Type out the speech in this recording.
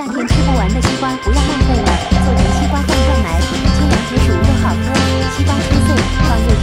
夏天吃不完的西瓜不要浪费了，做成西瓜罐装来，清凉解暑又好喝。西瓜切碎，放入。